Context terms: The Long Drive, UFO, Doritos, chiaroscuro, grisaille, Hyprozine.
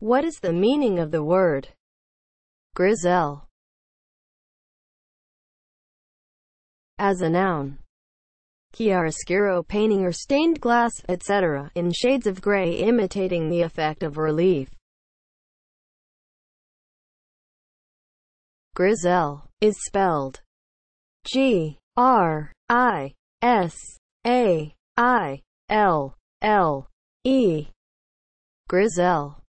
What is the meaning of the word grisaille as a noun? Chiaroscuro painting or stained glass, etc., in shades of gray, imitating the effect of relief. Grisaille is spelled G-R-I-S-A-I-L-L-E. Grisaille.